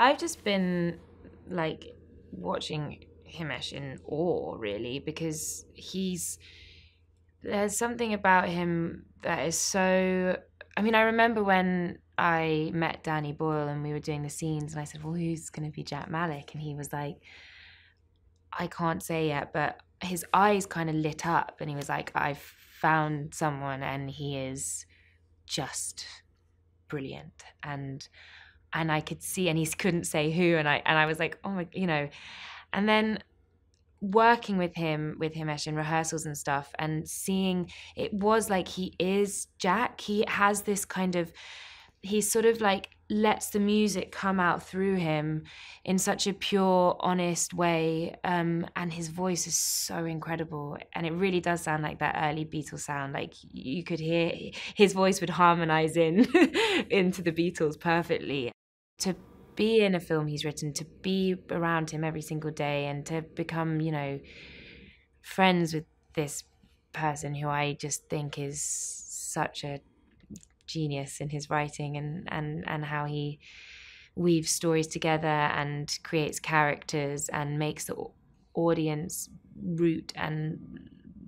I've just been like watching Himesh in awe, really, because there's something about him that is so... I mean, I remember when I met Danny Boyle and we were doing the scenes and I said, well, who's going to be Jack Malik? And he was like, I can't say yet, but his eyes kind of lit up and he was like, I've found someone and he is just brilliant. And I could see, and he couldn't say who, and I was like, oh my, you know. And then working with him, with Himesh in rehearsals and stuff, and seeing, it was like he is Jack. He has this kind of, he sort of like lets the music come out through him in such a pure, honest way, and his voice is so incredible, and it really does sound like that early Beatles sound. Like you could hear his voice would harmonize in into the Beatles perfectly. To be in a film he's written, to be around him every single day, and to become, you know, friends with this person who I just think is such a genius in his writing and how he weaves stories together and creates characters and makes the audience root and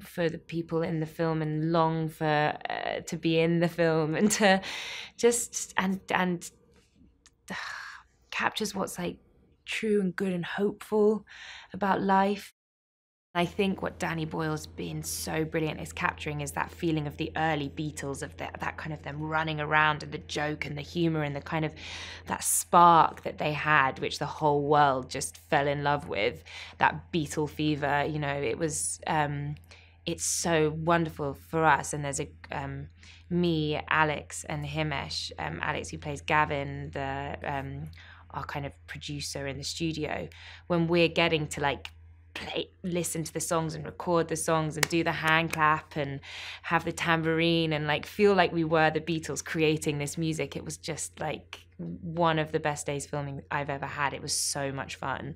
for the people in the film and long for to be in the film and to just and captures what's like true and good and hopeful about life. I think what Danny Boyle's been so brilliant is capturing is that feeling of the early Beatles, of that kind of them running around and the joke and the humour and the kind of that spark that they had, which the whole world just fell in love with, that Beatle fever. You know, it was, it's so wonderful for us. And there's a, me, Alex and Himesh, Alex who plays Gavin, the our kind of producer in the studio, when we're getting to like, play, listen to the songs and record the songs and do the hand clap and have the tambourine and like feel like we were the Beatles creating this music. It was just like one of the best days filming I've ever had. It was so much fun.